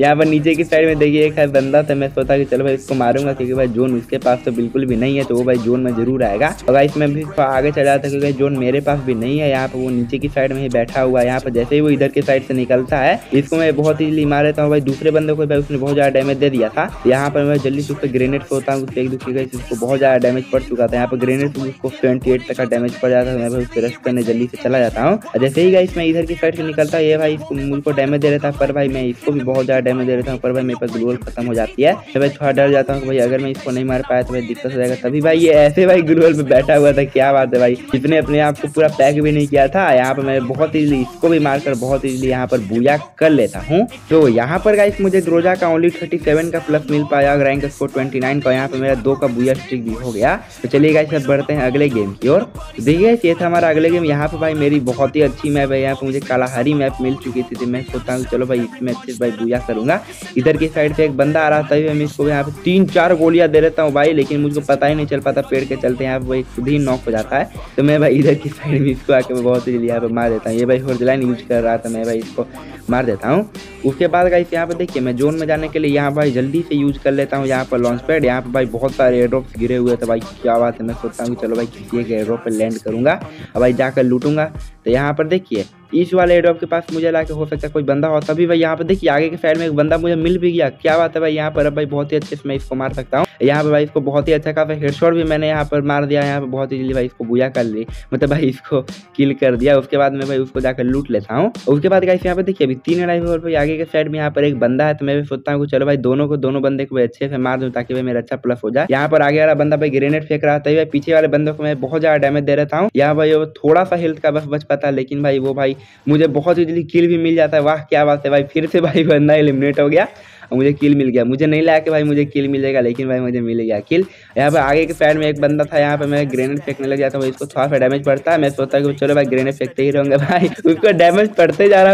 यहाँ पर नीचे की साइड में देखिए एक है बंदा, तो मैं सोचा कि चलो भाई इसको मारूंगा, क्योंकि भाई जोन उसके पास तो बिल्कुल भी नहीं है, तो वो भाई जोन में जरूर आएगा। और गाइस मैं भी आगे चला जाता, क्योंकि जोन मेरे पास भी नहीं है। यहाँ पर वो नीचे की साइड में ही बैठा हुआ है, यहाँ पर जैसे ही वो इधर के साइड से निकलता है इसको मैं बहुत इजिली मार देता हूँ। भाई दूसरे बंदे को भाई उसने बहुत ज्यादा डैमेज दे दिया था। यहाँ पर मैं जल्दी से उस पर ग्रेनेड फोड़ता हूँ, एक दूसरे का इसको बहुत ज्यादा डैमेज पड़ चुका था। यहाँ पर ग्रेनेड से उसको 28 तक का डैमेज पड़ जाता है। मैं भाई उसको रश करने जल्दी से चला जाता हूँ। जैसे ही गाइस मैं इधर की साइड से निकलता है ये भाई इसको मुझको डैमेज दे रहा था, पर भाई मैं इसको भी बहुत ज्यादा डैमेज दे देता हूँ पर भाई मेरे पास ग्लूवॉल खत्म हो जाती है। तो भाई थोड़ा डर जाता हूँ भाई अगर मैं इसको नहीं मार पाया तो भाई दिक्कत हो जाएगा। तभी भाई ये ऐसे भाई ग्लूवॉल पे बैठा हुआ था, क्या बात है भाई, जितने अपने आप को पूरा पैक भी नहीं किया था। यहाँ पर मैं बहुत ईजिली इसको भी मारकर बहुत ईजिली यहाँ पर बूया कर लेता हूँ। तो यहाँ पर गाइस मुझे ग्रोजा का ओनली 37 का प्लस मिल पाया, रैंक स्कोर 29 का। यहाँ पर मेरा 2 का बूया स्ट्रिक भी हो गया। तो चलिए गाइस अब बढ़ते हैं अगले गेम की ओर। देखिए ये था हमारा अगले गेम। यहाँ पर भाई मेरी बहुत ही अच्छी मैप है, यहाँ पर मुझे कालाहारी मैप मिल चुकी थी। मैं सोचता हूँ चलो भाई इसमें अच्छे से भाई बूया करूंगा। इधर की साइड पे एक बंदा आ रहा था, मैं इसको यहाँ पे 3-4 गोलियां दे देता हूँ भाई, लेकिन मुझको पता ही नहीं चल पाता। पेड़ के चलते यहाँ पे खुद ही नॉक हो जाता है। तो मैं भाई इधर की साइड में इसको आके बहुत ही यहाँ पे मार देता हूँ। ये भाई होर्जलाइन यूज कर रहा था, मैं भाई इसको मार देता हूँ। उसके बाद गाइस यहाँ पे देखिए मैं जोन में जाने के लिए यहाँ भाई जल्दी से यूज कर लेता हूँ यहाँ पर लॉन्च पैड। यहाँ पे भाई बहुत सारे एयरड्रॉप्स गिरे हुए थे भाई, क्या बात है। मैं सोचता हूँ चलो भाई किसी एक एयरड्रॉप पर लैंड करूंगा और भाई जाकर लूटूंगा। तो यहाँ पर देखिए इस वाले एयरड्रॉप के पास मुझे लाके हो सकता है कोई बंदा हो। तभी भाई यहाँ पे देखिए आगे के साइड में एक बंदा मुझे मिल भी गया, क्या बात है भाई। यहाँ पर अब भाई बहुत ही अच्छे से मैं इसको मार सकता हूँ। यहाँ पे भाई इसको बहुत ही अच्छा काफी हेडशॉट भी मैंने यहाँ पर मार दिया। यहाँ पे बहुत इजीली भाई इसको बूया कर ली, मतलब भाई इसको किल कर दिया। उसके बाद मैं भाई उसको जाकर लूट लेता हूँ। उसके बाद गाइस यहाँ पे देखिए अभी 3 भाई आगे के साइड में यहाँ पर एक बंदा है। तो मैं सोचता हूँ चलो भाई दोनों बंदे को अच्छे से मार दूँ ताकि भाई मेरा अच्छा प्लस हो जाए। यहाँ पर आगे वाला बंदा भाई ग्रेनेड फेंक रहा था, पीछे वाले बंदे को मैं बहुत ज्यादा डैमेज दे रहता हूँ। यहाँ भाई थोड़ा सा हेल्थ का बस बच पाता, लेकिन भाई वो भाई मुझे बहुत इजीली किल भी मिल जाता है। वाह क्या बात है भाई, फिर से भाई बंदा एलिमिनेट हो गया और मुझे किल मिल गया। मुझे नहीं लगा कि भाई मुझे किल मिलेगा, लेकिन भाई मुझे मिल गया किल। यहाँ पर आगे के साइड में एक बंदा था, यहाँ पे मैं ग्रेनेड फेंकने लग जाता हूँ। इसको थोड़ा सा डैमेज पड़ता है, मैं सोचता हूँ चलो भाई ग्रेनेड फेंकते ही रहूंगा। भाई उसको डैमेज पड़ते जा रहा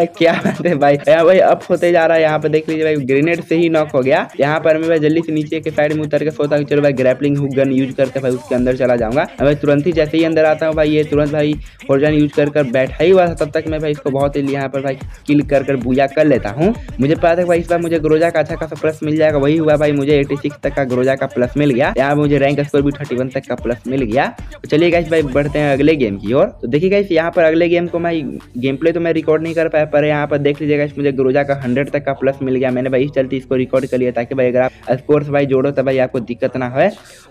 है, क्या बात है भाई। यहाँ भाई अप होते जा रहा है, यहाँ पे देख लीजिए भाई ग्रेनेड से ही नॉक हो गया। यहाँ पर मैं जल्दी से नीचे के साइड में उतर के सोचता हूँ चलो भाई ग्रैपलिंग हुक गन यूज करके भाई उसके अंदर चला जाऊंगा। मैं तुरंत ही जैसे ही अंदर आता हूँ भाई ये तुरंत भाई होर्जन यूज कर बैठा ही हुआ था। तब तक मैं भाई इसको बहुत ही यहाँ पर भाई किल कर बूया कर लेता हूँ। मुझे पता था भाई इस बार मुझे ग्रोजा का अच्छा खासा प्लस मिल जाएगा, वही हुआ भाई। मुझे 86 तक का ग्रोजा का प्लस मिल गया। यहाँ मुझे रैंक स्कोर भी 31 तक का प्लस मिल गया। तो चलिए गाइस भाई बढ़ते हैं अगले गेम की ओर। तो देखिए गाइस यहाँ पर अगले गेम को मैं गेम प्ले तो मैं रिकॉर्ड नहीं कर पाया, पर यहाँ पर देख लीजिएगा मुझे ग्रोजा का 100 तक का प्लस मिल गया। मैंने भाई इस चलते इसको रिकॉर्ड कर लिया ताकि भाई अगर आप स्कोर्स भाई जोड़ो तो भाई आपको दिक्कत ना हो।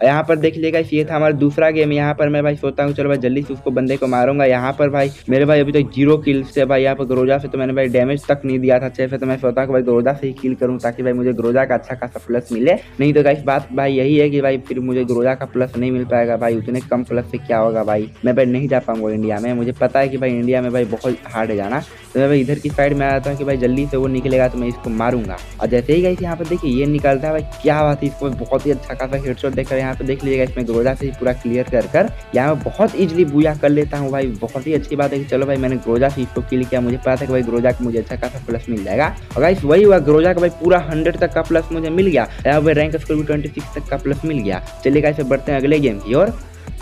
यहाँ पर देख लीजिएगा ये था हमारा दूसरा गेम। यहाँ पर मैं भाई सोचता हूँ चलो भाई जल्दी से उसको बंदे को मारूंगा। यहाँ पर भाई मेरे भाई अभी तक 0 किल से भाई यहाँ पर ग्रोजा से तो मैंने भाई डैमेज तक नहीं दिया था अच्छे से। तो मैं सोचता हूँ भाई ग्रोजा से ही किल करूँ ताकि भाई मुझे ग्रोजा का अच्छा खासा प्लस मिले। नहीं तो गाइस बात भाई यही है कि भाई फिर मुझे ग्रोजा का प्लस नहीं मिल पाएगा भाई। उतने कम प्लस से क्या होगा भाई, मैं भाई नहीं जा पाऊंगा इंडिया में। मुझे पता है कि भाई इंडिया में भाई बहुत हार्ड है जाना। तो मैं भाई इधर की साइड में आया था कि भाई जल्दी से वो निकलेगा तो मैं इसको मारूंगा। और जैसे ही गाइस यहाँ पर देखिए ये निकलता है भाई, क्या बात है, इसको बहुत ही अच्छा खासा हेडशॉट देकर यहाँ पर देख लीजिएगा इसमें ग्रोजा से पूरा क्लियर कर यहाँ बहुत इजिली बूया कर लेता हूँ भाई। बहुत ही अच्छी बात है कि चलो भाई मैंने ग्रोजा से इसको किल किया। मुझे पता था कि भाई ग्रोजा को मुझे अच्छा खासा प्लस मिल जाएगा। और गाइस वही हुआ, ग्रोजा का भाई पूरा 100 तक का प्लस मुझे मिल गया। यहाँ पे रैंक स्कोर भी 26 तक का प्लस मिल गया। चलिए गाइस बढ़ते हैं अगले गेम की ओर।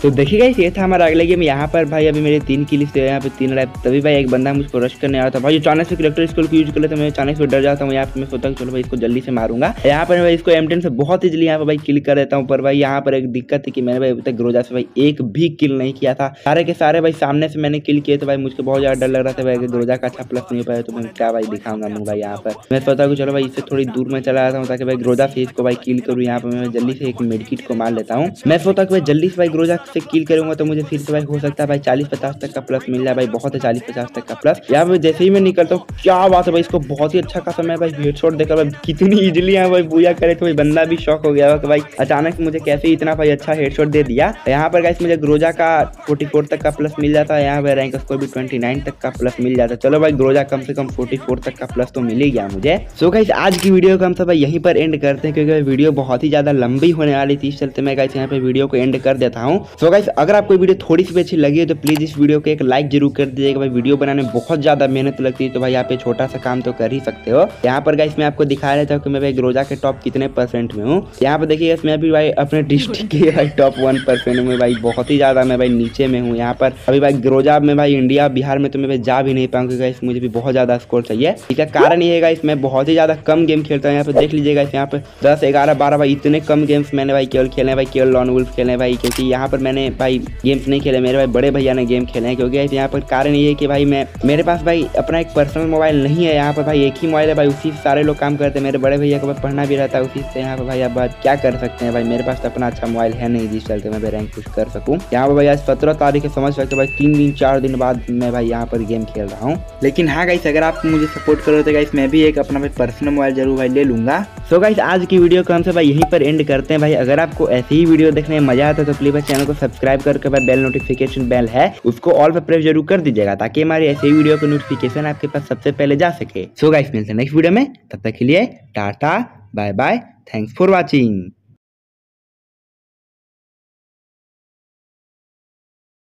तो देखिए गाइस ये था हमारा अगले गेम। यहाँ पर भाई अभी मेरे 3 किल से यहाँ पे 3 रैप। तभी भाई एक बंदा मुझको रश करने आया था भाई, अचानक से कलेक्टर स्कूल को यूज कर लेता। मैं अचानक से डर जाता हूँ। यहाँ पे मैं सोचता हूँ चलो भाई इसको जल्दी से मारूंगा। यहाँ पर भाई इसको M10 से बहुत इजिली यहाँ पर भाई किल कर देता हूँ। पर भाई यहाँ पर एक दिक्कत है कि मैंने भाई अभी तक ग्रोजा से भाई एक भी किल नहीं किया था। सारे के सारे भाई सामने से मैंने किल किए। तो भाई मुझको बहुत ज्यादा डर लग रहा था भाई अगर ग्रोजा का अच्छा प्लस नहीं हो पाया तो मैं क्या भाई दिखाऊंगा मुँह भाई। यहाँ पर मैं सोचता हूँ चलो भाई इससे थोड़ी दूर में चला जाता हूँ ताकि भाई ग्रोजा से इसको भाई किल करूँ। यहाँ पर मैं जल्दी से एक मेडकिट को मार लेता हूँ। मैं सोचता हूँ जल्दी से भाई ग्रोजा से किल करूंगा तो मुझे फिर से भाई हो सकता है भाई 40-50 तक का प्लस मिल जाए। भाई बहुत है 40-50 तक का प्लस। यहाँ पे जैसे ही मैं निकलता हूँ, क्या बात है भाई, इसको बहुत ही अच्छा खासा मैं भाई हेडशॉट देकर भाई कितनी इजिली यहाँ भाई बूया करे। तो भाई बंदा भी शॉक हो गया होगा भाई अचानक मुझे कैसे इतना भाई अच्छा हेडशॉट दे दिया। यहाँ पर गाइस मुझे ग्रोजा का 44 तक का प्लस मिल जाता है। यहाँ पे रैंक स्कोर भी 29 तक का प्लस मिल जाता है। चलो भाई ग्रोजा कम से कम 44 तक का प्लस तो मिल ही गया मुझे। सो गाइस आज की वीडियो को हम सब यहीं पर एंड करते हैं क्योंकि वीडियो बहुत ही ज्यादा लंबी होने वाली थी। इस चलते मैं गाइस यहाँ पे वीडियो को एंड कर देता हूँ। तो गाइस अगर आपको वीडियो थोड़ी सी भी अच्छी लगी है तो प्लीज़ इस वीडियो को एक लाइक जरूर कर दीजिएगा। भाई वीडियो बनाने में बहुत ज़्यादा मेहनत लगती है तो भाई यहाँ पे छोटा सा काम तो कर ही सकते हो। यहाँ पर गाइस मैं आपको दिखा रहा था कि मैं भाई ग्रोजा के टॉप कितने परसेंट में हूँ। यहाँ पर देखिए मैं भी भाई अपने डिस्ट्रिक्ट के भाई टॉप 1% में भाई बहुत ही ज़्यादा मैं भाई नीचे में हूँ। यहाँ पर अभी भाई ग्रोजा में भाई इंडिया बिहार में तो मैं भाई जा भी नहीं पाऊँगा गाइस, मुझे भी बहुत ज़्यादा स्कोर चाहिए। इसका कारण ये है गाइस मैं बहुत ही ज़्यादा कम गेम खेलता हूँ। यहाँ पर देख लीजिएगा यहाँ पर 10, 11, 12 भाई इतने कम गेम्स मैंने भाई केवल खेले भाई केवल लॉन वुल्फ खेले भाई, क्योंकि यहाँ पर मैंने भाई गेम्स नहीं खेले, मेरे भाई बड़े भैया ने गेम खेले हैं। क्योंकि यहाँ पर कारण ये है कि भाई मैं, मेरे पास भाई अपना एक पर्सनल मोबाइल नहीं है, यहाँ पर भाई एक ही मोबाइल है भाई, उसी से सारे लोग काम करते हैं। मेरे बड़े भैया को भाई पढ़ना भी रहता है उसी से। यहाँ पर भाई अब क्या कर सकते हैं भाई, मेरे पास तो अपना अच्छा मोबाइल है नहीं जिस चलते मैं रैंक पुश कर सकूँ। यहाँ पर भाई आज 17 तारीख है, समझ सकते भाई 3 दिन 4 दिन बाद मैं भाई यहाँ पर गेम खेल रहा हूँ। लेकिन हाँ गाइस, अगर आप मुझे सपोर्ट करो तो गाइस मैं भी एक अपना भाई पर्सनल मोबाइल जरूर भाई ले लूँगा। सो गाइस आज की वीडियो को हमसे भाई यहीं पर एंड करते हैं भाई। अगर आपको ऐसी ही वीडियो देखने में मजा आता है तो प्लीज भाई चैनल को सब्सक्राइब करके भाई बेल नोटिफिकेशन बेल है उसको ऑल पर प्रेस जरूर कर दीजिएगा ताकि हमारी ऐसी वीडियो का नोटिफिकेशन आपके पास सबसे पहले जा सके। सो गाइस मिलते हैं नेक्स्ट वीडियो में, तब तक के लिए tata bye bye, thanks for watching.